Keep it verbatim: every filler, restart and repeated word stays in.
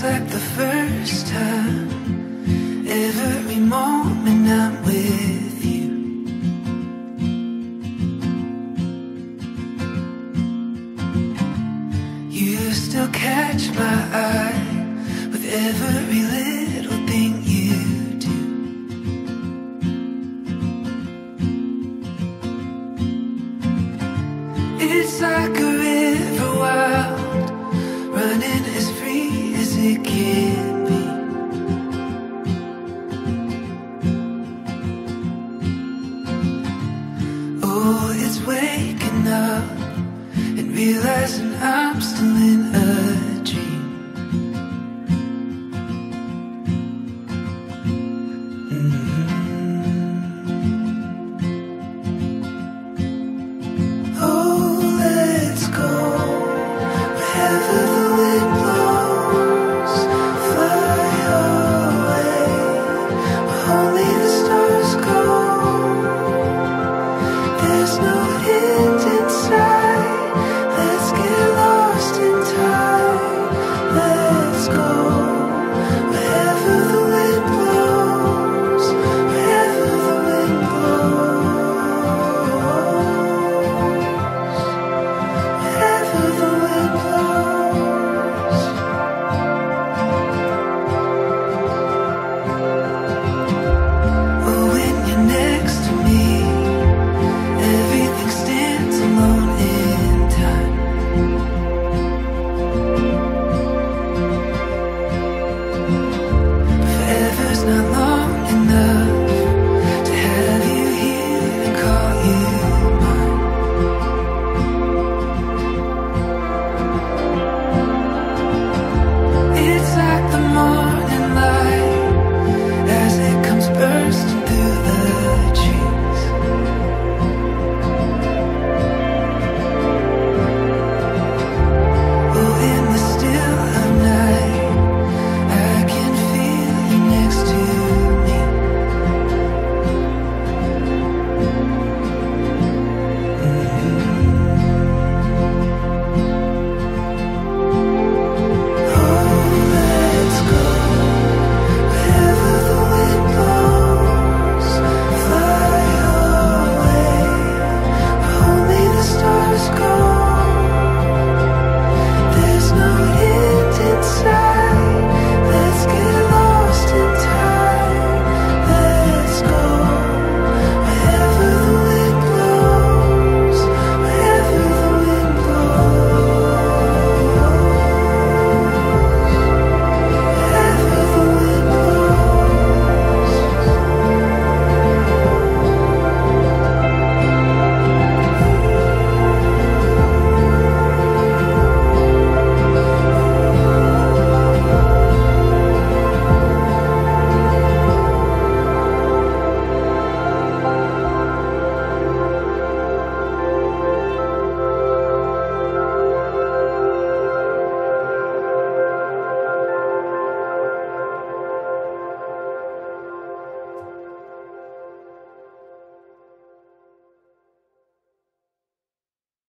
feels like the first time. Every moment I'm with you, you still catch my eye with every little thing you do. It's like a river wild, running as free as it can be. Oh, it's waking up and realizing I'm still in a